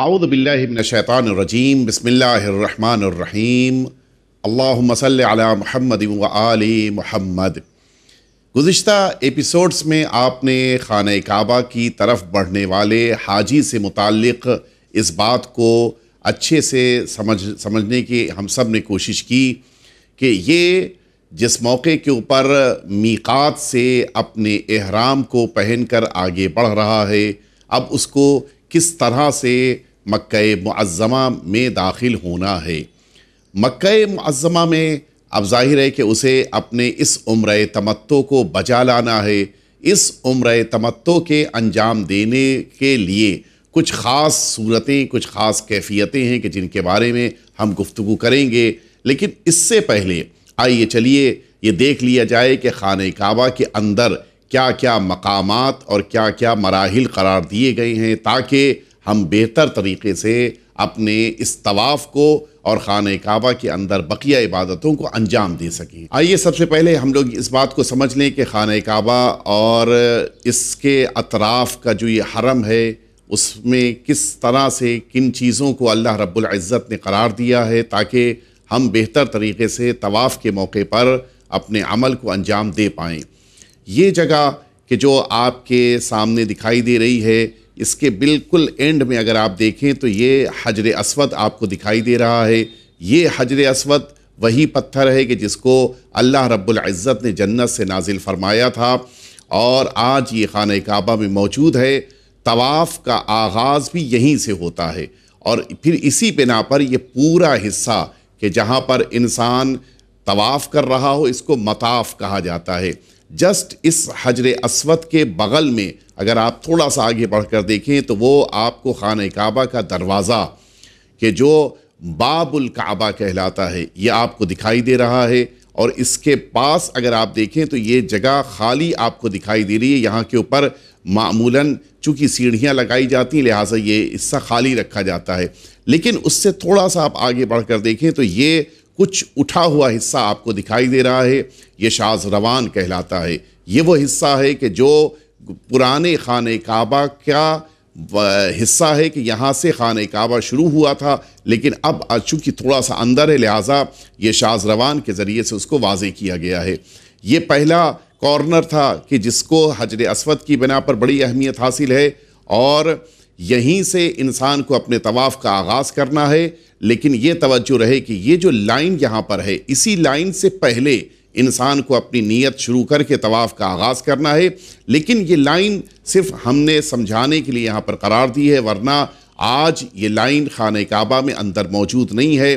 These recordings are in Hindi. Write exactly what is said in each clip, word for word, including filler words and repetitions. आऊज़ु बिल्लाहि मिनश शैतानिर रजीम बिस्मिल्लाहिर रहमानिर रहीम अल्लाहुम्मा सल्लि अला मुहम्मद व आलि मुहम्मद। गुज़िश्ता एपिसोड्स में आपने खाने काबा की तरफ बढ़ने वाले हाजी से मुतालिक इस बात को अच्छे से समझ समझने की हम सब ने कोशिश की कि ये जिस मौके के ऊपर मीकात से अपने एहराम को पहनकर आगे बढ़ रहा है, अब उसको किस तरह से मक्का-ए-मुअज़्ज़मा में दाखिल होना है। मक्का-ए-मुअज़्ज़मा में अब जाहिर है कि उसे अपने इस उम्रा-ए-तमत्तो को बजा लाना है। इस उम्रा-ए-तमत्तो के अंजाम देने के लिए कुछ ख़ास सूरतें, कुछ ख़ास कैफियतें हैं कि जिनके बारे में हम गुफ्तगू करेंगे, लेकिन इससे पहले आइए चलिए ये देख लिया जाए कि खाने काबा के अंदर क्या क्या मकामात और क्या क्या मराहिल करार दिए गए हैं, ताकि हम बेहतर तरीके से अपने इस तवाफ़ को और खाने काबा के अंदर बकिया इबादतों को अंजाम दे सकें। आइए सबसे पहले हम लोग इस बात को समझ लें कि खाने काबा और इसके अतराफ़ का जो ये हरम है, उसमें किस तरह से किन चीज़ों को अल्लाह रब्बुल इज़्ज़त ने करार दिया है, ताकि हम बेहतर तरीके से तवाफ़ के मौके पर अपने अमल को अंजाम दे पाएँ। ये जगह कि जो आपके सामने दिखाई दे रही है, इसके बिल्कुल एंड में अगर आप देखें तो ये हजर अस्वद आपको दिखाई दे रहा है। ये हजर अस्वद वही पत्थर है कि जिसको अल्लाह रब्बुल इज़्ज़त ने जन्नत से नाजिल फरमाया था, और आज ये खाने काबा में मौजूद है। तवाफ़ का आगाज़ भी यहीं से होता है, और फिर इसी बिना पर यह पूरा हिस्सा कि जहाँ पर इंसान तवाफ़ कर रहा हो, इसको मताफ़ कहा जाता है। जस्ट इस हजरे अस्वद के बगल में अगर आप थोड़ा सा आगे बढ़कर देखें तो वो आपको खाने काबा का दरवाज़ा कि जो बाब-उल-काबा कहलाता है, ये आपको दिखाई दे रहा है। और इसके पास अगर आप देखें तो ये जगह खाली आपको दिखाई दे रही है। यहाँ के ऊपर मामूलन चूँकि सीढ़ियाँ लगाई जाती हैं, लिहाजा ये हिस्सा खाली रखा जाता है। लेकिन उससे थोड़ा सा आप आगे बढ़कर देखें तो ये कुछ उठा हुआ हिस्सा आपको दिखाई दे रहा है। ये शाज़रवान कहलाता है। ये वो हिस्सा है कि जो पुराने खाने काबा का हिस्सा है कि यहाँ से खाने काबा शुरू हुआ था, लेकिन अब चूँकि थोड़ा सा अंदर है, लिहाजा ये शाज़रवान के ज़रिए से उसको वाज़े किया गया है। ये पहला कॉर्नर था कि जिसको हजर अस्वद की बिना पर बड़ी अहमियत हासिल है, और यहीं से इंसान को अपने तवाफ़ का आगाज़ करना है। लेकिन ये तवज्जो रहे कि ये जो लाइन यहाँ पर है, इसी लाइन से पहले इंसान को अपनी नीयत शुरू करके तवाफ़ का आगाज़ करना है। लेकिन ये लाइन सिर्फ हमने समझाने के लिए यहाँ पर करार दी है, वरना आज ये लाइन खाने काबा में अंदर मौजूद नहीं है।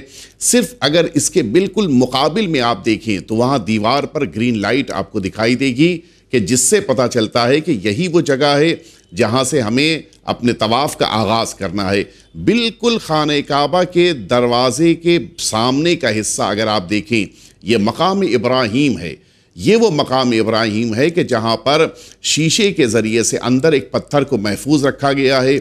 सिर्फ अगर इसके बिल्कुल मुकाबिल में आप देखें तो वहाँ दीवार पर ग्रीन लाइट आपको दिखाई देगी कि जिससे पता चलता है कि यही वो जगह है जहाँ से हमें अपने तवाफ़ का आगाज़ करना है। बिल्कुल खाने काबा के दरवाज़े के सामने का हिस्सा अगर आप देखें, ये मकाम इब्राहिम है। ये वो मकाम इब्राहिम है कि जहाँ पर शीशे के ज़रिए से अंदर एक पत्थर को महफूज रखा गया है।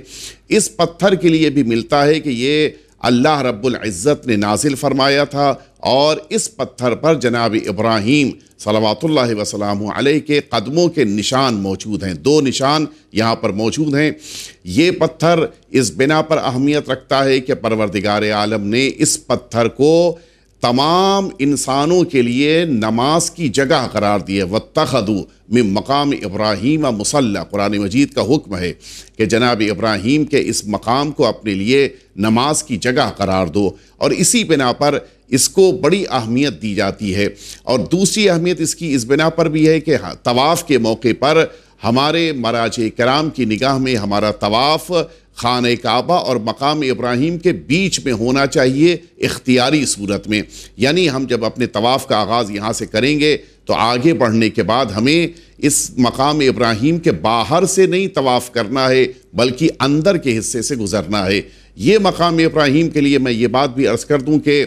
इस पत्थर के लिए भी मिलता है कि ये अल्लाह रब्बुल इज़्ज़त ने नाजिल फरमाया था, और इस पत्थर पर जनाब इब्राहिम सलावतुल्लाहि वसलामु अलैहि के कदमों के निशान मौजूद हैं। दो निशान यहाँ पर मौजूद हैं। ये पत्थर इस बिना पर अहमियत रखता है कि परवरदिगार आलम ने इस पत्थर को तमाम इंसानों के लिए नमाज की जगह करार दी है। वत्तखदू मिन मकाम इब्राहीम मुसल्ला, कुरान मजीद का हुक्म है कि जनाब इब्राहीम के इस मकाम को अपने लिए नमाज की जगह करार दो, और इसी बिना पर इसको बड़ी अहमियत दी जाती है। और दूसरी अहमियत इसकी इस बिना पर भी है कि तवाफ़ के मौके पर हमारे मराजे कराम की निगाह में हमारा तवाफ़ खाने काबा और मकाम इब्राहिम के बीच में होना चाहिए, इख्तियारी सूरत में। यानी हम जब अपने तवाफ़ का आगाज़ यहाँ से करेंगे तो आगे बढ़ने के बाद हमें इस मकाम इब्राहिम के बाहर से नहीं तवाफ़ करना है, बल्कि अंदर के हिस्से से गुज़रना है। ये मकाम इब्राहिम के लिए मैं ये बात भी अर्ज़ कर दूं कि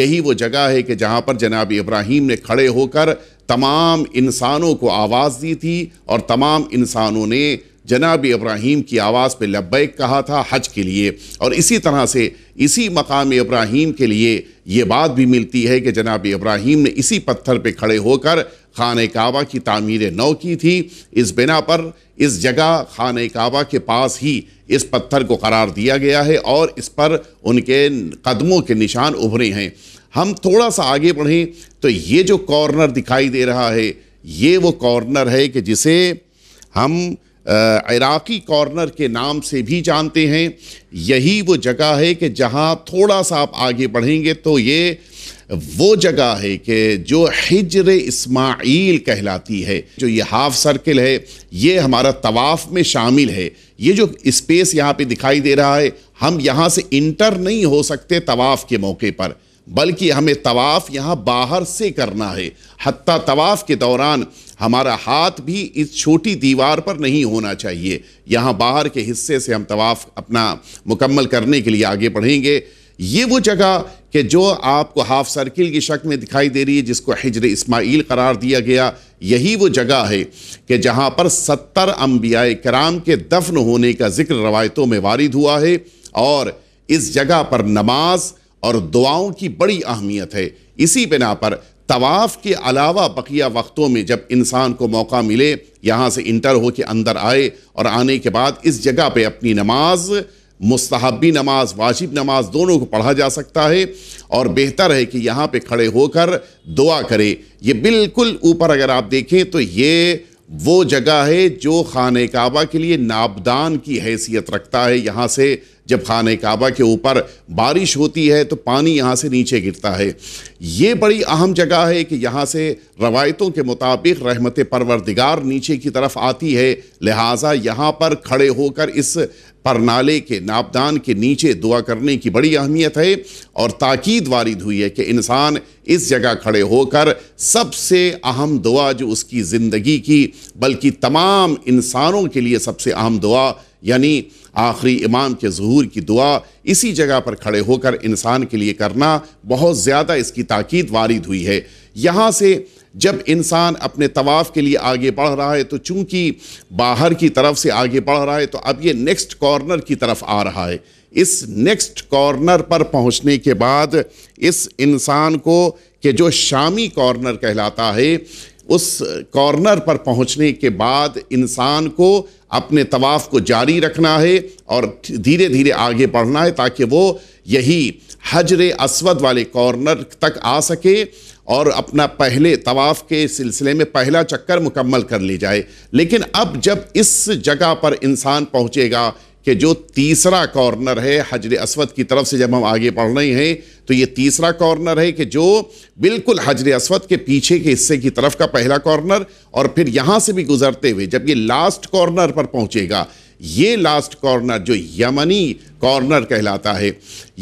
यही वो जगह है कि जहाँ पर जनाब इब्राहिम ने खड़े होकर तमाम इंसानों को आवाज़ दी थी, और तमाम इंसानों ने जनाब इब्राहिम की आवाज़ पे लब्बैक कहा था हज के लिए। और इसी तरह से इसी मकाम इब्राहिम के लिए ये बात भी मिलती है कि जनाब इब्राहिम ने इसी पत्थर पे खड़े होकर खाने काबा की तामीर नौ की थी। इस बिना पर इस जगह खाने काबा के पास ही इस पत्थर को करार दिया गया है और इस पर उनके कदमों के निशान उभरे हैं। हम थोड़ा सा आगे बढ़ें तो ये जो कॉर्नर दिखाई दे रहा है ये वो कॉर्नर है कि जिसे हम इराक़ी कॉर्नर के नाम से भी जानते हैं। यही वो जगह है कि जहाँ थोड़ा सा आप आगे बढ़ेंगे तो ये वो जगह है कि जो हिजर इस्माइल कहलाती है। जो ये हाफ सर्किल है ये हमारा तवाफ़ में शामिल है। ये जो स्पेस यहाँ पे दिखाई दे रहा है हम यहाँ से इंटर नहीं हो सकते तवाफ़ के मौके पर, बल्कि हमें तवाफ़ यहाँ बाहर से करना है। हत्ता तवाफ़ के दौरान हमारा हाथ भी इस छोटी दीवार पर नहीं होना चाहिए। यहाँ बाहर के हिस्से से हम तवाफ़ अपना मुकम्मल करने के लिए आगे बढ़ेंगे। ये वो जगह कि जो आपको हाफ सर्किल की शक्ल में दिखाई दे रही है जिसको हिजर इस्माइल करार दिया गया, यही वो जगह है कि जहाँ पर सत्तर अंबियाए कराम के दफन होने का जिक्र रवायतों में वारिद हुआ है और इस जगह पर नमाज और दुआओं की बड़ी अहमियत है। इसी बिना पर तवाफ़ के अलावा बकिया वक्तों में जब इंसान को मौका मिले यहाँ से इंटर हो के अंदर आए और आने के बाद इस जगह पे अपनी नमाज, मुस्तहबी नमाज, वाजिब नमाज दोनों को पढ़ा जा सकता है और बेहतर है कि यहाँ पे खड़े होकर दुआ करें। ये बिल्कुल ऊपर अगर आप देखें तो ये वो जगह है जो खाने काबा के लिए नाबदान की हैसियत रखता है। यहाँ से जब खाने काबा के ऊपर बारिश होती है तो पानी यहाँ से नीचे गिरता है। ये बड़ी अहम जगह है कि यहाँ से रवायतों के मुताबिक रहमत परवरदिगार नीचे की तरफ आती है, लिहाजा यहाँ पर खड़े होकर इस परनाले के नाबदान के नीचे दुआ करने की बड़ी अहमियत है और ताकीद वारिद हुई है कि इंसान इस जगह खड़े होकर सबसे अहम दुआ जो उसकी ज़िंदगी की बल्कि तमाम इंसानों के लिए सबसे अहम दुआ यानी आखिरी इमाम के ज़ुहूर की दुआ इसी जगह पर खड़े होकर इंसान के लिए करना बहुत ज़्यादा इसकी ताकीद वारिद हुई है। यहाँ से जब इंसान अपने तवाफ़ के लिए आगे बढ़ रहा है तो चूँकि बाहर की तरफ से आगे बढ़ रहा है तो अब ये नेक्स्ट कॉर्नर की तरफ आ रहा है। इस नेक्स्ट कॉर्नर पर पहुँचने के बाद इस इंसान को कि जो शामी कॉर्नर कहलाता है उस कॉर्नर पर पहुँचने के बाद इंसान को अपने तवाफ़ को जारी रखना है और धीरे धीरे आगे बढ़ना है ताकि वो यही हजरे अस्वद वाले कॉर्नर तक आ सके और अपना पहले तवाफ़ के सिलसिले में पहला चक्कर मुकम्मल कर ले जाए। लेकिन अब जब इस जगह पर इंसान पहुँचेगा कि जो तीसरा कॉर्नर है हजर अस्वद की तरफ से जब हम आगे बढ़ रहे हैं तो ये तीसरा कॉर्नर है कि जो बिल्कुल हजर अस्वद के पीछे के हिस्से की तरफ का पहला कॉर्नर और फिर यहाँ से भी गुजरते हुए जब ये लास्ट कॉर्नर पर पहुँचेगा ये लास्ट कॉर्नर जो यमनी कॉर्नर कहलाता है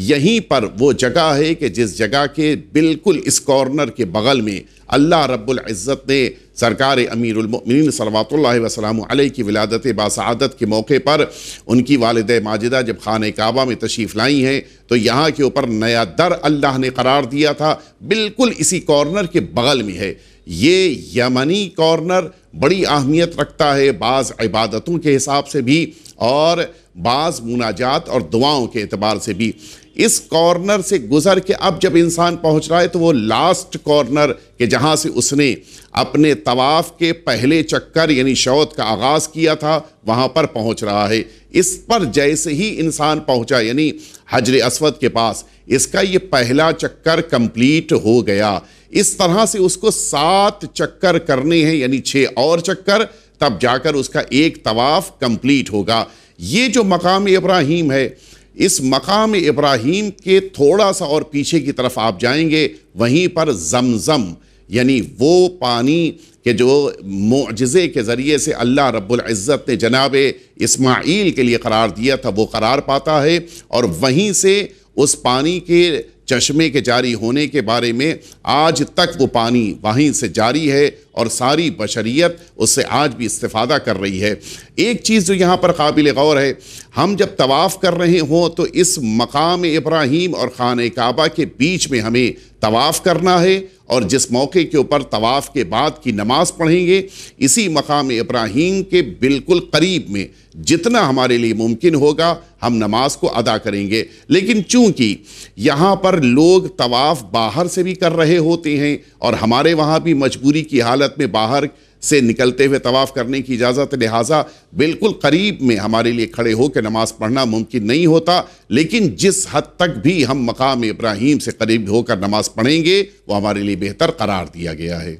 यहीं पर वो जगह है कि जिस जगह के बिल्कुल इस कॉर्नर के बगल में अल्लाह रब्बुल इज़्ज़त ने सरकार अमीरुल मोमिनीन सल्लल्लाहु अलैहि वसल्लम की विलादत बासआदत के मौके पर उनकी वालिदा माजिदा जब खाने काबा में तशरीफ़ लाई हैं तो यहाँ के ऊपर नया दर अल्लाह ने करार दिया था, बिल्कुल इसी कॉर्नर के बगल में है। ये यमनी कॉर्नर बड़ी अहमियत रखता है बाज़ इबादतों के हिसाब से भी और बाज़ मुनाजात और दुआओं के एतबार से भी। इस कॉर्नर से गुज़र के अब जब इंसान पहुंच रहा है तो वो लास्ट कॉर्नर के जहां से उसने अपने तवाफ़ के पहले चक्कर यानी शौत का आगाज़ किया था वहां पर पहुंच रहा है। इस पर जैसे ही इंसान पहुंचा यानी हजर अस्वद के पास इसका ये पहला चक्कर कंप्लीट हो गया। इस तरह से उसको सात चक्कर करने हैं यानी छः और चक्कर, तब जाकर उसका एक तवाफ़ कंप्लीट होगा। ये जो मकाम इब्राहिम है इस मकाम इब्राहिम के थोड़ा सा और पीछे की तरफ आप जाएंगे वहीं पर जमज़म यानी वो पानी के जो मुअजिज़े के ज़रिए से अल्लाह रब्बुल इज़्ज़त ने जनाब इस्माइल के लिए करार दिया था वो करार पाता है और वहीं से उस पानी के चश्मे के जारी होने के बारे में आज तक वो पानी वहीं से जारी है और सारी बशरियत उससे आज भी इस्तिफ़ादा कर रही है। एक चीज़ जो यहाँ पर काबिल गौर है, हम जब तवाफ़ कर रहे हों तो इस मकाम इब्राहीम और खाने काबा के बीच में हमें तवाफ़ करना है और जिस मौके के ऊपर तवाफ़ के बाद की नमाज़ पढ़ेंगे, इसी मकाम इब्राहीम के बिल्कुल करीब में जितना हमारे लिए मुमकिन होगा हम नमाज को अदा करेंगे। लेकिन चूंकि यहाँ पर लोग तवाफ़ बाहर से भी कर रहे होते हैं और हमारे वहाँ भी मजबूरी की हालत में बाहर से निकलते हुए तवाफ़ करने की इजाज़त, लिहाजा बिल्कुल करीब में हमारे लिए खड़े होकर नमाज़ पढ़ना मुमकिन नहीं होता। लेकिन जिस हद तक भी हम मकाम इब्राहीम से करीब होकर नमाज़ पढ़ेंगे वो हमारे लिए बेहतर करार दिया गया है।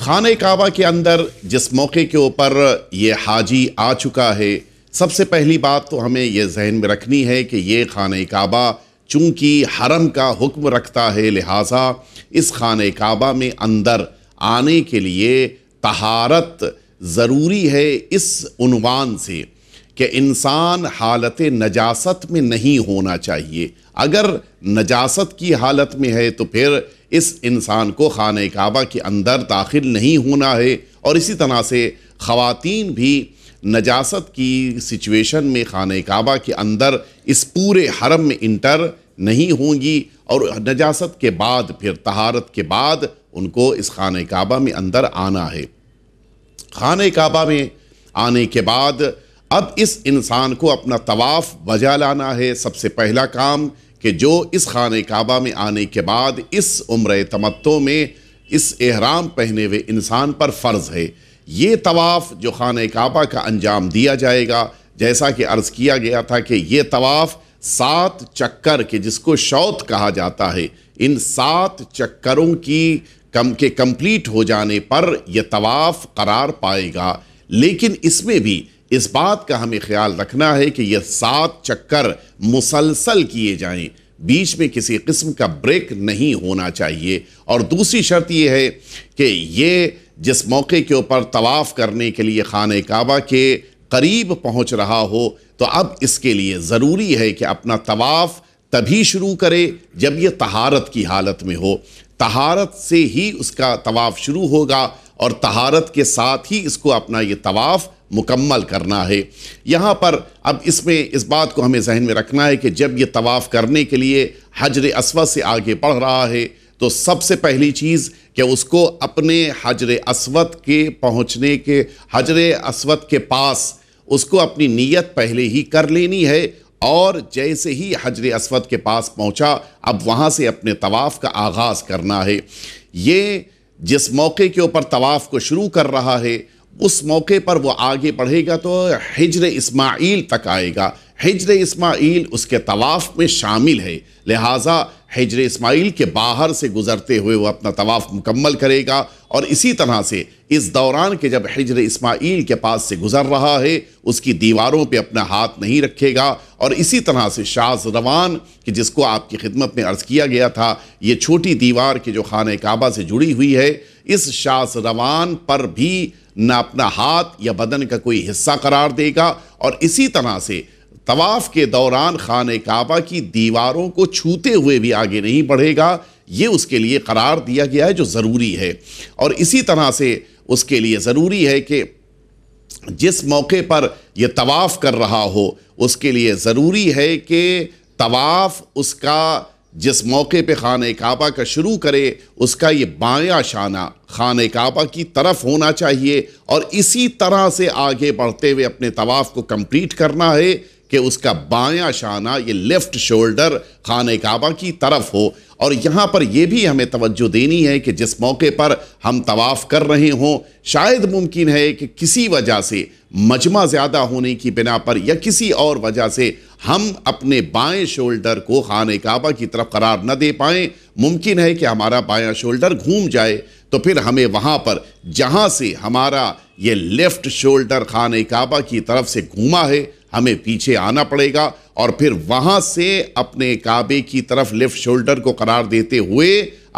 खाने काबा के अंदर जिस मौके के ऊपर ये हाजी आ चुका है, सबसे पहली बात तो हमें यह जहन में रखनी है कि ये खाने काबा चूँकि हरम का हुक्म रखता है, लिहाजा इस खाने काबा में अंदर आने के लिए तहारत ज़रूरी है, इस उन्वान से कि इंसान हालत नजासत में नहीं होना चाहिए। अगर नजासत की हालत में है तो फिर इस इंसान को खाने काबा के अंदर दाखिल नहीं होना है। और इसी तरह से ख़वातीन भी नजासत की सिचुएशन में खाने काबा के अंदर इस पूरे हरम में इंटर नहीं होंगी और नजासत के बाद फिर तहारत के बाद उनको इस खाने काबा में अंदर आना है। खाने काबा में आने के बाद अब इस इंसान को अपना तवाफ़ बजा लाना है। सबसे पहला काम कि जो इस खाने काबा में आने के बाद इस उम्रे तमत्तो में इस एहराम पहने हुए इंसान पर फ़र्ज़ है, ये तवाफ़ जो खाने काबा का अंजाम दिया जाएगा, जैसा कि अर्ज़ किया गया था कि ये तवाफ़ सात चक्कर के जिसको शौत कहा जाता है, इन सात चक्करों की कम के कंप्लीट हो जाने पर यह तवाफ़ करार पाएगा। लेकिन इसमें भी इस बात का हमें ख्याल रखना है कि यह सात चक्कर मुसलसल किए जाएं, बीच में किसी किस्म का ब्रेक नहीं होना चाहिए। और दूसरी शर्त यह है कि ये जिस मौके के ऊपर तवाफ़ करने के लिए खाने काबा के करीब पहुंच रहा हो, तो अब इसके लिए ज़रूरी है कि अपना तवाफ़ तभी शुरू करे जब यह तहारत की हालत में हो। तहारत से ही उसका तवाफ़ शुरू होगा और तहारत के साथ ही इसको अपना ये तवाफ़ मुकम्मल करना है। यहाँ पर अब इसमें इस बात को हमें जहन में रखना है कि जब ये तवाफ़ करने के लिए हजर अस्वद से आगे बढ़ रहा है तो सबसे पहली चीज़ कि उसको अपने हजर अस्वद के पहुँचने के हजर अस्वद के पास उसको अपनी नीयत पहले ही कर लेनी है। और जैसे ही हजर अस्वद के पास पहुंचा अब वहां से अपने तवाफ़ का आगाज़ करना है। ये जिस मौके के ऊपर तवाफ़ को शुरू कर रहा है उस मौके पर वो आगे बढ़ेगा तो हिजर इस्माइल तक आएगा। हिजर इस्माइल उसके तवाफ़ में शामिल है, लिहाजा हिजर इस्माइल के बाहर से गुज़रते हुए वो अपना तवाफ़ मुकम्मल करेगा। और इसी तरह से इस दौरान के जब हिजर इस्माइल के पास से गुज़र रहा है उसकी दीवारों पे अपना हाथ नहीं रखेगा। और इसी तरह से शाज़रवान कि जिसको आपकी खिदमत में अर्ज़ किया गया था, ये छोटी दीवार के जो खाने काबा से जुड़ी हुई है, इस शाज़रवान पर भी ना अपना हाथ या बदन का कोई हिस्सा करार देगा। और इसी तरह से तवाफ़ के दौरान खाने काबा की दीवारों को छूते हुए भी आगे नहीं बढ़ेगा, ये उसके लिए करार दिया गया है जो ज़रूरी है। और इसी तरह से उसके लिए ज़रूरी है कि जिस मौके पर यह तवाफ़ कर रहा हो उसके लिए ज़रूरी है कि तवाफ़ उसका जिस मौके पे खाने काबा का शुरू करे उसका ये बायां शाना खाने काबा की तरफ होना चाहिए। और इसी तरह से आगे बढ़ते हुए अपने तवाफ़ को कंप्लीट करना है कि उसका बायां शाना ये लेफ़्ट शोल्डर खाने काबा की तरफ हो। और यहाँ पर यह भी हमें तवज्जो देनी है कि जिस मौके पर हम तवाफ़ कर रहे हों, शायद मुमकिन है कि किसी वजह से मजमा ज़्यादा होने की बिना पर या किसी और वजह से हम अपने बाएं शोल्डर को खाने काबा की तरफ करार न दे पाएँ, मुमकिन है कि हमारा बायां शोल्डर घूम जाए। तो फिर हमें वहाँ पर जहाँ से हमारा ये लेफ़्ट शोल्डर खाने काबा की तरफ से घूमा है हमें पीछे आना पड़ेगा और फिर वहाँ से अपने काबे की तरफ लेफ़्ट शोल्डर को करार देते हुए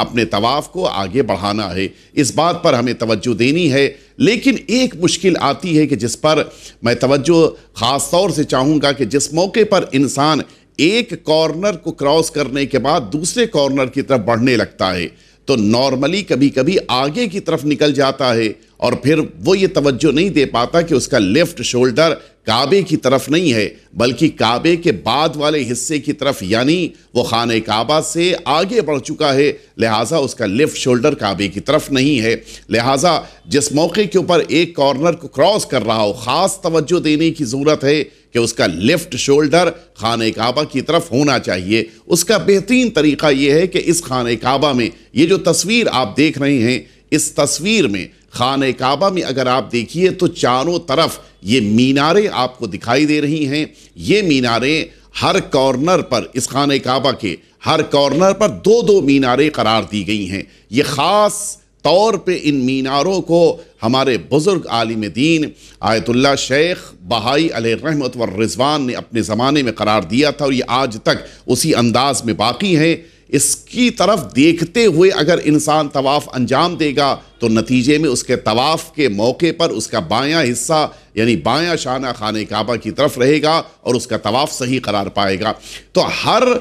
अपने तवाफ़ को आगे बढ़ाना है। इस बात पर हमें तवज्जो देनी है। लेकिन एक मुश्किल आती है कि जिस पर मैं तवज्जो ख़ास तौर से चाहूँगा कि जिस मौके पर इंसान एक कॉर्नर को क्रॉस करने के बाद दूसरे कॉर्नर की तरफ बढ़ने लगता है तो नॉर्मली कभी कभी आगे की तरफ निकल जाता है और फिर वो ये तवज्जो नहीं दे पाता कि उसका लेफ़्ट शोल्डर काबे की तरफ नहीं है बल्कि काबे के बाद वाले हिस्से की तरफ, यानी वो खाने काबा से आगे बढ़ चुका है, लिहाजा उसका लेफ़्ट शोल्डर काबे की तरफ नहीं है। लिहाजा जिस मौके के ऊपर एक कॉर्नर को क्रॉस कर रहा हो, ख़ास तवज्जो देने की ज़रूरत है कि उसका लेफ़्ट शोल्डर खाने काबा की तरफ होना चाहिए। उसका बेहतरीन तरीक़ा ये है कि इस खाने काबा में ये जो तस्वीर आप देख रहे हैं, इस तस्वीर में खाने काबा में अगर आप देखिए तो चारों तरफ ये मीनारें आपको दिखाई दे रही हैं। ये मीनारें हर कॉर्नर पर, इस खाने काबा के हर कॉर्नर पर दो दो मीनारें करार दी गई हैं। ये ख़ास तौर पे इन मीनारों को हमारे बुज़ुर्ग आलिम दीन आयतुल्ला शेख बहाई अलैहिर्रहमत वर्रिज़वान ने अपने ज़माने में करार दिया था और ये आज तक उसी अंदाज़ में बाकी हैं। इसकी तरफ देखते हुए अगर इंसान तवाफ़ अंजाम देगा तो नतीजे में उसके तवाफ़ के मौके पर उसका बायां हिस्सा यानी बायां शाना खाने काबा की तरफ रहेगा और उसका तवाफ़ सही करार पाएगा। तो हर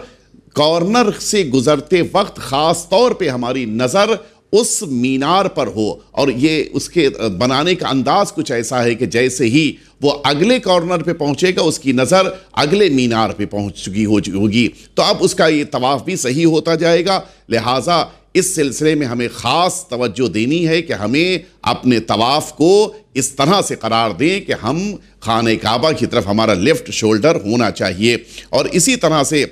कॉर्नर से गुज़रते वक्त ख़ास तौर पे हमारी नज़र उस मीनार पर हो, और ये उसके बनाने का अंदाज़ कुछ ऐसा है कि जैसे ही वो अगले कॉर्नर पे पहुंचेगा उसकी नज़र अगले मीनार पे पहुंच चुकी होगी, तो अब उसका ये तवाफ़ भी सही होता जाएगा। लिहाजा इस सिलसिले में हमें ख़ास तवज्जो देनी है कि हमें अपने तवाफ़ को इस तरह से करार दें कि हम खाने काबा की तरफ हमारा लेफ़्ट शोल्डर होना चाहिए। और इसी तरह से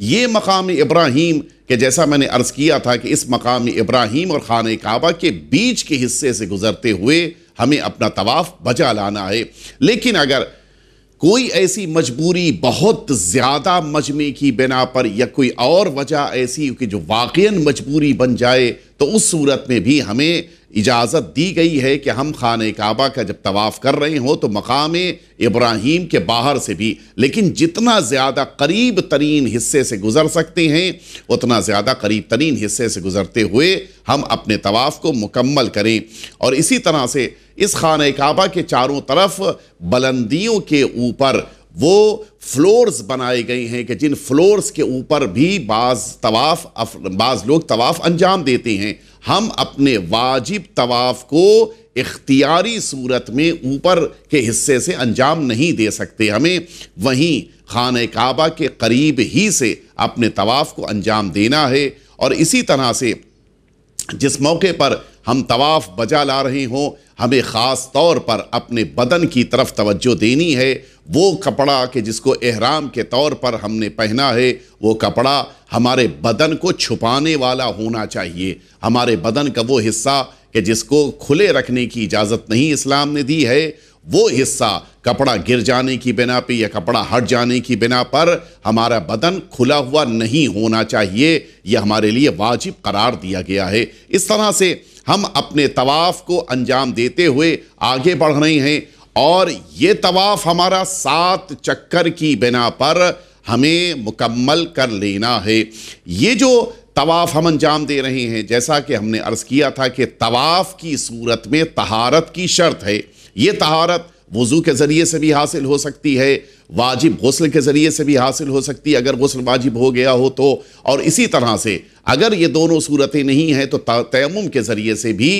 ये मकाम इब्राहीम के, जैसा मैंने अर्ज़ किया था कि इस मकाम इब्राहीम और खाने काबा के बीच के हिस्से से गुज़रते हुए हमें अपना तवाफ़ बजा लाना है। लेकिन अगर कोई ऐसी मजबूरी, बहुत ज़्यादा मजमे की बिना पर या कोई और वजह ऐसी कि जो वाक़ियन मजबूरी बन जाए, तो उस सूरत में भी हमें इजाज़त दी गई है कि हम खाने काबा का जब तवाफ़ कर रहे हों तो मकाम इब्राहीम के बाहर से भी, लेकिन जितना ज़्यादा करीब तरीन हिस्से से गुज़र सकते हैं उतना ज़्यादा करीब तरीन हिस्से से गुज़रते हुए हम अपने तवाफ़ को मुकम्मल करें। और इसी तरह से इस खाने काबा के चारों तरफ बुलंदियों के ऊपर वो फ्लोर्स बनाए गए हैं कि जिन फ्लोर्स के ऊपर भी बाज़ तवाफ़ बाज़ लोग तवाफ़ अंजाम देते हैं। हम अपने वाजिब तवाफ़ को इख्तियारी सूरत में ऊपर के हिस्से से अंजाम नहीं दे सकते, हमें वहीं खाने काबा के करीब ही से अपने तवाफ़ को अंजाम देना है। और इसी तरह से जिस मौके पर हम तवाफ़ बजा ला रहे हों हमें ख़ास तौर पर अपने बदन की तरफ तवज्जो देनी है। वो कपड़ा कि जिसको एहराम के तौर पर हमने पहना है, वो कपड़ा हमारे बदन को छुपाने वाला होना चाहिए। हमारे बदन का वो हिस्सा कि जिसको खुले रखने की इजाज़त नहीं इस्लाम ने दी है, वो हिस्सा कपड़ा गिर जाने की बिना पर या कपड़ा हट जाने की बिना पर हमारा बदन खुला हुआ नहीं होना चाहिए। यह हमारे लिए वाजिब करार दिया गया है। इस तरह से हम अपने तवाफ़ को अंजाम देते हुए आगे बढ़ रहे हैं, और ये तवाफ़ हमारा सात चक्कर की बिना पर हमें मुकम्मल कर लेना है। ये जो तवाफ़ हम अंजाम दे रहे हैं, जैसा कि हमने अर्ज़ किया था कि तवाफ़ की सूरत में तहारत की शर्त है। ये तहारत वज़ू के ज़रिए से भी हासिल हो सकती है, वाजिब गुस्ल के ज़रिए से भी हासिल हो सकती है अगर गुस्ल वाजिब हो गया हो तो, और इसी तरह से अगर ये दोनों सूरतें नहीं हैं तो तयम्मुम के ज़रिए से भी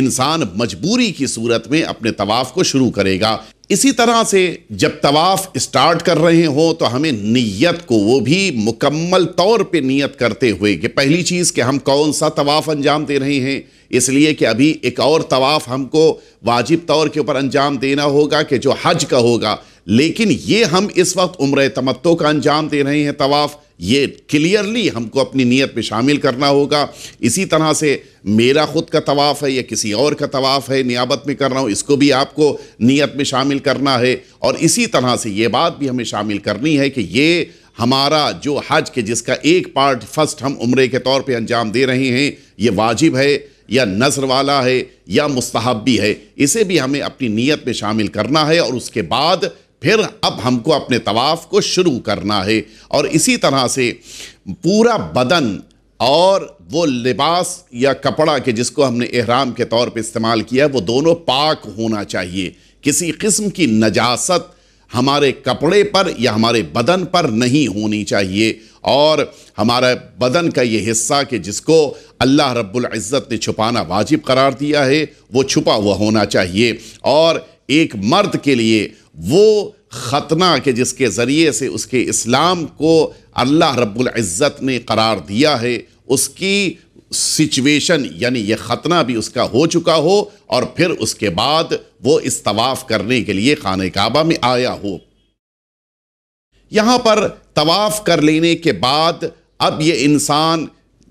इंसान मजबूरी की सूरत में अपने तवाफ़ को शुरू करेगा। इसी तरह से जब तवाफ़ स्टार्ट कर रहे हों तो हमें नियत को वो भी मुकम्मल तौर पे नियत करते हुए कि पहली चीज़ कि हम कौन सा तवाफ़ अंजाम दे रहे हैं, इसलिए कि अभी एक और तवाफ़ हमको वाजिब तौर के ऊपर अंजाम देना होगा कि जो हज का होगा, लेकिन ये हम इस वक्त उम्र तमत्तो का अंजाम दे रहे हैं तवाफ़, ये क्लियरली हमको अपनी नीयत में शामिल करना होगा। इसी तरह से मेरा ख़ुद का तवाफ़ है या किसी और का तवाफ़ है, नियाबत में कर रहा हूँ, इसको भी आपको नीयत में शामिल करना है। और इसी तरह से ये बात भी हमें शामिल करनी है कि ये हमारा जो हज के जिसका एक पार्ट फर्स्ट हम उम्रे के तौर पे अंजाम दे रहे हैं, ये वाजिब है या नज़र वाला है या मुस्तहब भी है, इसे भी हमें अपनी नीयत में शामिल करना है। और उसके बाद फिर अब हमको अपने तवाफ़ को शुरू करना है। और इसी तरह से पूरा बदन और वो लिबास या कपड़ा के जिसको हमने एहराम के तौर पे इस्तेमाल किया, वो दोनों पाक होना चाहिए। किसी किस्म की नजासत हमारे कपड़े पर या हमारे बदन पर नहीं होनी चाहिए। और हमारा बदन का ये हिस्सा कि जिसको अल्लाह रब्बुल इज़्ज़त ने छुपाना वाजिब करार दिया है, वो छुपा हुआ होना चाहिए। और एक मर्द के लिए वो खतना के जिसके ज़रिए से उसके इस्लाम को अल्लाह रब्बुल इज़्ज़त ने करार दिया है, उसकी सिचुएशन यानी ये खतना भी उसका हो चुका हो और फिर उसके बाद वो इस तवाफ़ करने के लिए खाने काबा में आया हो। यहाँ पर तवाफ़ कर लेने के बाद अब ये इंसान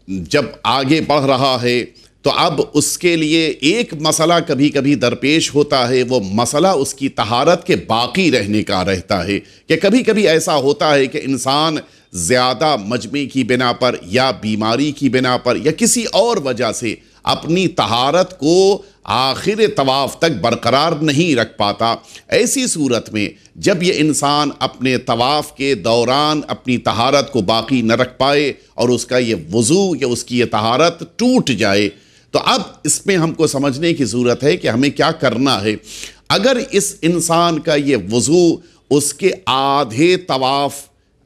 जब आगे बढ़ रहा है तो अब उसके लिए एक मसला कभी कभी दरपेश होता है, वो मसला उसकी तहारत के बाकी रहने का रहता है कि कभी कभी ऐसा होता है कि इंसान ज़्यादा मजमे की बिना पर या बीमारी की बिना पर या किसी और वजह से अपनी तहारत को आखिर तवाफ़ तक बरकरार नहीं रख पाता। ऐसी सूरत में जब ये इंसान अपने तवाफ़ के दौरान अपनी तहारत को बाकी न रख पाए और उसका ये वज़ू या उसकी ये तहारत टूट जाए तो अब इसमें हमको समझने की ज़रूरत है कि हमें क्या करना है। अगर इस इंसान का ये वज़ू उसके आधे तवाफ़,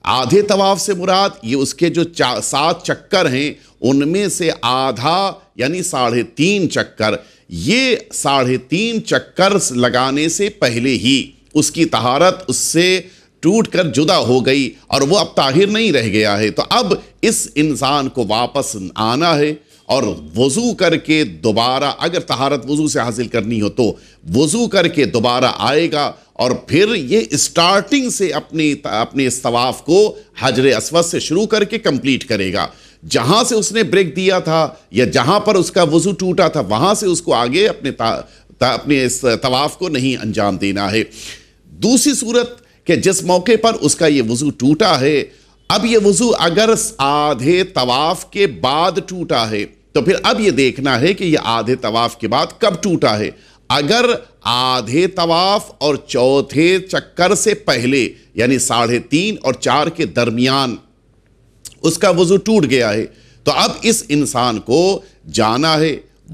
आधे तवाफ़ से मुराद ये उसके जो सात चक्कर हैं उनमें से आधा यानी साढ़े तीन चक्कर, ये साढ़े तीन चक्कर लगाने से पहले ही उसकी तहारत उससे टूट कर जुदा हो गई और वो अब ताहिर नहीं रह गया है, तो अब इस इंसान को वापस आना है और वज़ू करके दोबारा, अगर तहारत वज़ू से हासिल करनी हो तो वज़ू करके दोबारा आएगा और फिर ये स्टार्टिंग से अपनी अपने इस तवाफ़ को हजर अस्वद से शुरू करके कंप्लीट करेगा। जहाँ से उसने ब्रेक दिया था या जहाँ पर उसका वज़ू टूटा था वहाँ से उसको आगे अपने ता, ता, अपने इस तवाफ़ को नहीं अंजाम देना है। दूसरी सूरत के जिस मौके पर उसका ये वज़ू टूटा है, अब ये वज़ू अगर आधे तवाफ़ के बाद टूटा है तो फिर अब ये देखना है कि ये आधे तवाफ़ के बाद कब टूटा है। अगर आधे तवाफ़ और चौथे चक्कर से पहले यानी साढ़े तीन और चार के दरमियान उसका वज़ू टूट गया है तो अब इस इंसान को जाना है,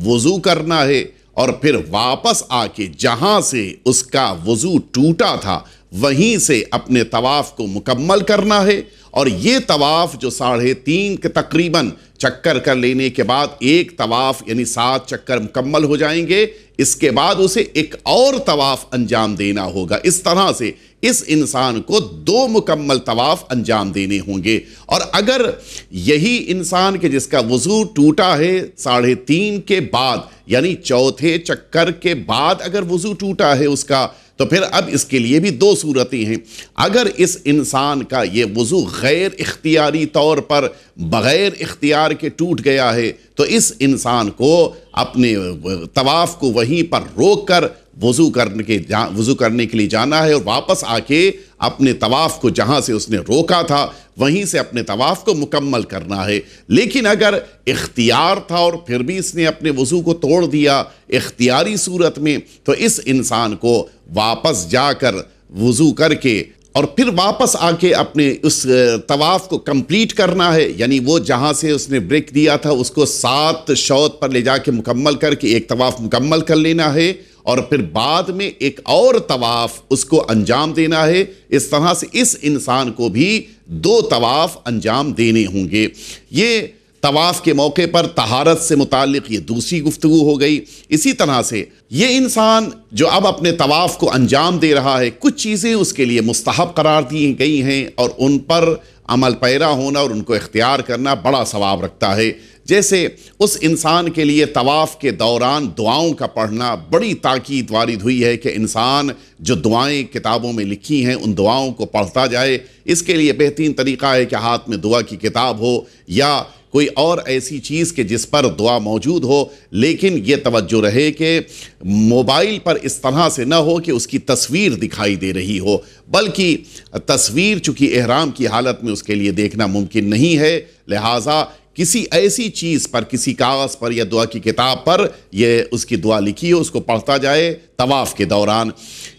वज़ू करना है और फिर वापस आके जहाँ से उसका वज़ू टूटा था वहीं से अपने तवाफ़ को मुकम्मल करना है। और ये तवाफ़ जो साढ़े तीन के तकरीबन चक्कर कर लेने के बाद एक तवाफ़ यानी सात चक्कर मुकम्मल हो जाएंगे, इसके बाद उसे एक और तवाफ़ अंजाम देना होगा। इस तरह से इस इंसान को दो मुकम्मल तवाफ़ अंजाम देने होंगे। और अगर यही इंसान के जिसका वज़ू टूटा है साढ़े तीन के बाद यानी चौथे चक्कर के बाद अगर वज़ू टूटा है उसका, तो फिर अब इसके लिए भी दो सूरतें हैं। अगर इस इंसान का ये वज़ू गैर इख्तियारी तौर पर बग़ैर इख्तियार के टूट गया है तो इस इंसान को अपने तवाफ़ को वहीं पर रोक कर वज़ू करने के जा वज़ू करने के लिए जाना है और वापस आके अपने तवाफ़ को जहाँ से उसने रोका था वहीं से अपने तवाफ़ को मुकम्मल करना है। लेकिन अगर इख्तियार था और फिर भी इसने अपने वज़ू को तोड़ दिया इख्तियारी सूरत में, तो इस इंसान को वापस जाकर वज़ू करके और फिर वापस आके अपने उस तवाफ़ को कंप्लीट करना है, यानी वो जहाँ से उसने ब्रेक दिया था उसको सात शौत पर ले जाके मुकम्मल करके एक तवाफ़ मुकम्मल कर लेना है और फिर बाद में एक और तवाफ़ उसको अंजाम देना है। इस तरह से इस इंसान को भी दो तवाफ़ अंजाम देने होंगे। ये तवाफ़ के मौके पर तहारत से मुतालिक ये दूसरी गुफ्तगू हो गई। इसी तरह से ये इंसान जो अब अपने तवाफ़ को अंजाम दे रहा है, कुछ चीज़ें उसके लिए मुस्तहब करार दी गई हैं और उन पर अमल पैरा होना और उनको इख्तियार करना बड़ा सवाब रखता है। जैसे उस इंसान के लिए तवाफ़ के दौरान दुआओं का पढ़ना, बड़ी ताक़ीद वारिद हुई है कि इंसान जो दुआएं किताबों में लिखी हैं उन दुआओं को पढ़ता जाए। इसके लिए बेहतरीन तरीक़ा है कि हाथ में दुआ की किताब हो या कोई और ऐसी चीज़ के जिस पर दुआ मौजूद हो, लेकिन ये तवज्जो रहे कि मोबाइल पर इस तरह से ना हो कि उसकी तस्वीर दिखाई दे रही हो, बल्कि तस्वीर चूँकि एहराम की हालत में उसके लिए देखना मुमकिन नहीं है, लिहाजा किसी ऐसी चीज़ पर, किसी कागज़ पर या दुआ की किताब पर यह उसकी दुआ लिखी हो, उसको पढ़ता जाए तवाफ़ के दौरान।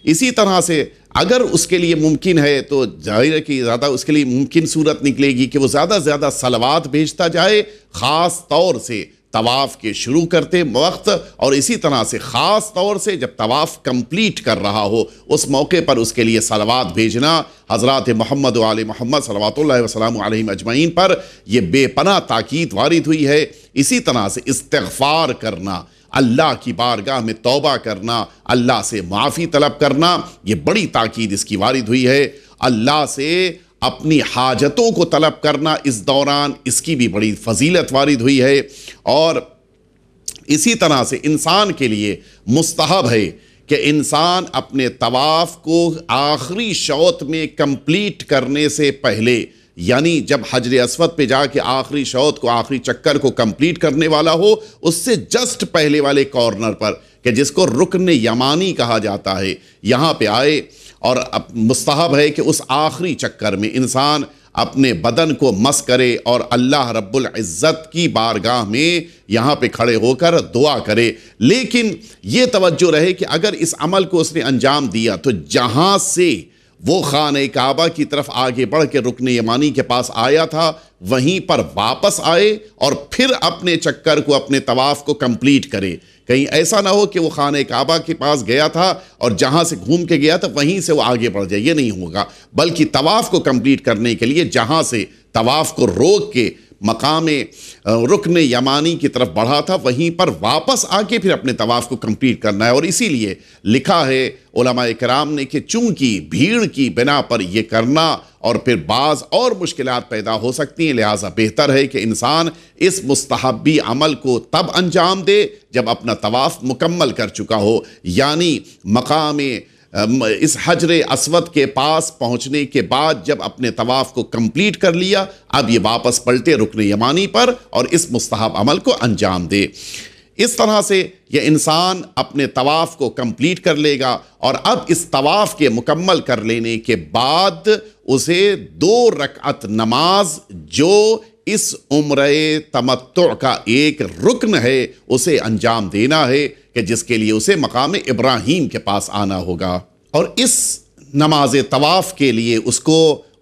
इसी तरह से अगर उसके लिए मुमकिन है तो जाहिर है कि ज़्यादा उसके लिए मुमकिन सूरत निकलेगी कि वो ज़्यादा से ज़्यादा सलावात भेजता जाए, ख़ास तौर से तवाफ़ के शुरू करते वक्त और इसी तरह से ख़ास तौर से जब तवाफ़ कंप्लीट कर रहा हो उस मौके पर उसके लिए सलावात भेजना हज़रत मोहम्मद वाले मोहम्मद सल्लल्लाहु अलैहि वसल्लम अजमईन पर यह बेपनाह ताक़ीद वारिद हुई है। इसी तरह से इस्तिग़फ़ार करना, अल्लाह की बारगाह में तौबा करना, अल्लाह से माफ़ी तलब करना, ये बड़ी ताकीद इसकी वारिद हुई है। अल्लाह से अपनी हाजतों को तलब करना इस दौरान, इसकी भी बड़ी फजीलत वारिद हुई है। और इसी तरह से इंसान के लिए मुस्तहब है कि इंसान अपने तवाफ़ को आखिरी शौत में कंप्लीट करने से पहले, यानी जब हजर अस्वद पे जाके आखिरी शौत को, आखिरी चक्कर को कंप्लीट करने वाला हो, उससे जस्ट पहले वाले कॉर्नर पर, कि जिसको रुकन यमानी कहा जाता है, यहाँ पे आए। और अब मुस्तहब है कि उस आखिरी चक्कर में इंसान अपने बदन को मस करे और अल्लाह रब्बुल इज़्ज़त की बारगाह में यहाँ पे खड़े होकर दुआ करे। लेकिन ये तवज्जो रहे कि अगर इस अमल को उसने अंजाम दिया तो जहाँ से वो खाने काबा की तरफ आगे बढ़ के रुकने यमानी के पास आया था, वहीं पर वापस आए और फिर अपने चक्कर को, अपने तवाफ़ को कंप्लीट करे। कहीं ऐसा ना हो कि वो खाने काबा के पास गया था और जहाँ से घूम के गया था वहीं से वो आगे बढ़ जाए, ये नहीं होगा। बल्कि तवाफ़ को कंप्लीट करने के लिए जहाँ से तवाफ़ को रोक के मकामे रुकने यमानी की तरफ बढ़ा था, वहीं पर वापस आके फिर अपने तवाफ़ को कंप्लीट करना है। और इसीलिए लिखा है उलमाए कराम ने कि चूँकि भीड़ की बिना पर यह करना और फिर बाज़ और मुश्किलात पैदा हो सकती हैं, लिहाजा बेहतर है कि इंसान इस मुस्तहब्बी अमल को तब अंजाम दे जब अपना तवाफ़ मुकम्मल कर चुका हो, यानी मकामे इस हजरे अस्वद के पास पहुंचने के बाद जब अपने तवाफ़ को कंप्लीट कर लिया, अब ये वापस पलटे रुकने यमानी पर और इस मुस्तहब अमल को अंजाम दे। इस तरह से ये इंसान अपने तवाफ़ को कंप्लीट कर लेगा। और अब इस तवाफ़ के मुकम्मल कर लेने के बाद उसे दो रकअत नमाज, जो इस उम्रे तमत्तु का एक रुकन है, उसे अंजाम देना है, कि जिसके लिए उसे मकाम इब्राहिम के पास आना होगा। और इस नमाज तवाफ़ के लिए उसको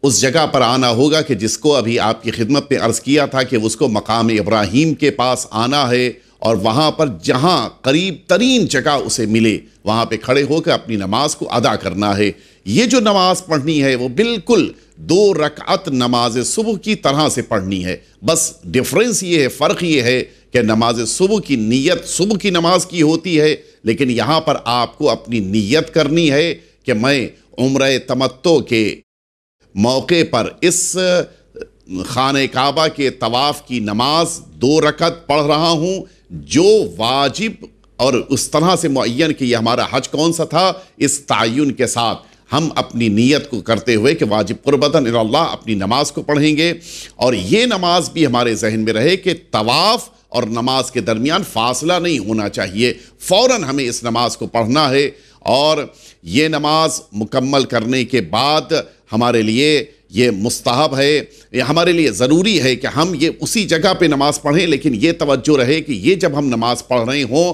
उस जगह पर आना होगा कि जिसको अभी आपकी खिदमत में अर्ज़ किया था कि उसको मकाम इब्राहिम के पास आना है। और वहाँ पर जहाँ करीब तरीन जगह उसे मिले वहाँ पे खड़े होकर अपनी नमाज को अदा करना है। ये जो नमाज पढ़नी है वो बिल्कुल दो रकअत नमाज सुबह की तरह से पढ़नी है। बस डिफरेंस ये है, फ़र्क ये है कि नमाज सुबह की नीयत सुबह की नमाज की होती है, लेकिन यहाँ पर आपको अपनी नीयत करनी है कि मैं उम्रे तमत्तो के मौके पर इस खाने काबा के तवाफ़ की नमाज दो रकअत पढ़ रहा हूँ, जो वाजिब और उस तरह से मुअय्यन कि यह हमारा हज कौन सा था, इस तयन के साथ हम अपनी नीयत को करते हुए कि वाजिब क़ुरबतन इल्लाह अपनी नमाज को पढ़ेंगे। और ये नमाज भी हमारे जहन में रहे कि तवाफ़ और नमाज के दरमियान फासला नहीं होना चाहिए, फ़ौरन हमें इस नमाज को पढ़ना है। और ये नमाज मुकम्मल करने के बाद हमारे लिए ये मुस्तहब है, ये हमारे लिए ज़रूरी है कि हम ये उसी जगह पे नमाज़ पढ़ें, लेकिन ये तवज्जो रहे कि ये जब हम नमाज़ पढ़ रहे हों,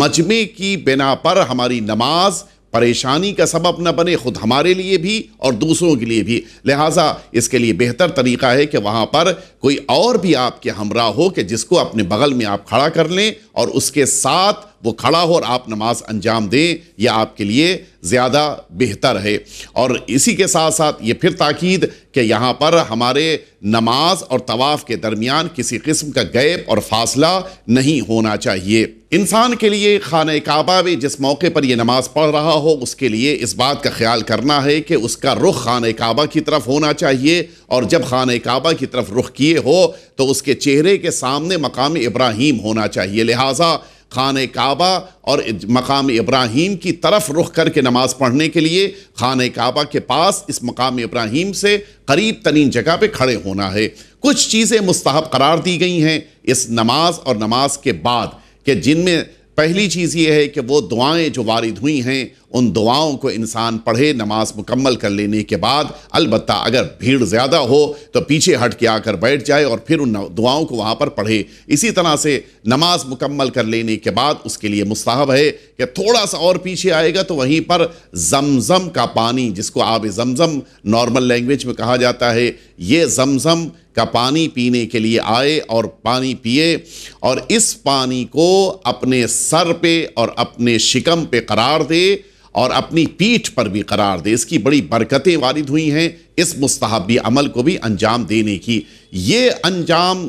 मजमे की बिना पर हमारी नमाज परेशानी का सबब न बने, ख़ुद हमारे लिए भी और दूसरों के लिए भी। लिहाजा इसके लिए बेहतर तरीक़ा है कि वहाँ पर कोई और भी आपके हमरा हो कि जिसको अपने बगल में आप खड़ा कर लें और उसके साथ वो खड़ा हो और आप नमाज अंजाम दें, यह आपके लिए ज़्यादा बेहतर है। और इसी के साथ साथ ये फिर ताकीद कि यहाँ पर हमारे नमाज और तवाफ़ के दरमियान किसी किस्म का गैप और फासला नहीं होना चाहिए। इंसान के लिए खाने काबा में जिस मौके पर यह नमाज़ पढ़ रहा हो, उसके लिए इस बात का ख्याल करना है कि उसका रुख खाने काबा की तरफ होना चाहिए। और जब खाने काबा की तरफ रुख किए हो तो उसके चेहरे के सामने मकाम इब्राहिम होना चाहिए। लिहाजा खाने काबा और मकाम इब्राहिम की तरफ रुख करके नमाज़ पढ़ने के लिए खाने काबा के पास इस मकाम इब्राहिम से करीब तरीन जगह पे खड़े होना है। कुछ चीज़ें मुस्तहब करार दी गई हैं इस नमाज और नमाज के बाद, कि जिनमें पहली चीज़ ये है कि वो दुआएं जो वारिद हुई हैं, उन दुआओं को इंसान पढ़े नमाज मुकम्मल कर लेने के बाद। अलबत्ता अगर भीड़ ज़्यादा हो तो पीछे हट के आकर बैठ जाए और फिर उन दुआओं को वहाँ पर पढ़े। इसी तरह से नमाज मुकम्मल कर लेने के बाद उसके लिए मुस्तहब है कि थोड़ा सा और पीछे आएगा तो वहीं पर जमज़म का पानी, जिसको आब जमज़म नॉर्मल लैंग्वेज में कहा जाता है, ये जमज़म का पानी पीने के लिए आए और पानी पिए और इस पानी को अपने सर पे और अपने शिकम पे करार दे और अपनी पीठ पर भी करार दे। इसकी बड़ी बरकतें वारिद हुई हैं इस मुस्तहबी अमल को भी अंजाम देने की। ये अंजाम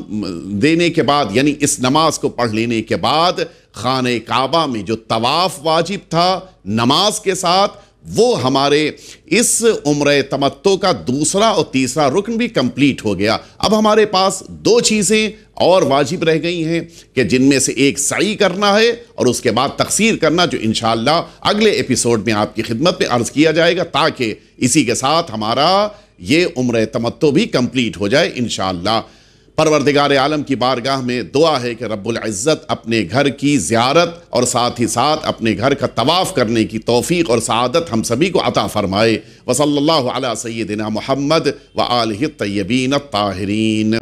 देने के बाद यानी इस नमाज को पढ़ लेने के बाद खाने काबा में जो तवाफ वाजिब था नमाज के साथ, वो हमारे इस उम्रे तमत्तो का दूसरा और तीसरा रुकन भी कंप्लीट हो गया। अब हमारे पास दो चीज़ें और वाजिब रह गई हैं कि जिनमें से एक सई करना है और उसके बाद तकसीर करना, जो इंशाअल्लाह अगले एपिसोड में आपकी खिदमत में अर्ज़ किया जाएगा, ताकि इसी के साथ हमारा ये उम्रे तमत्तो भी कंप्लीट हो जाए इंशाअल्लाह। परवरदिगार आलम की बारगाह में दुआ है कि रब्बुल इज़्ज़त अपने घर की ज़ियारत और साथ ही साथ अपने घर का तवाफ़ करने की तौफ़ीक़ और सआदत हम सभी को अता फ़रमाए। वसल्लल्लाहु अला सय्यदिना मुहम्मद व आलिहि अत-तय्यबीन अत-ताहिरीन।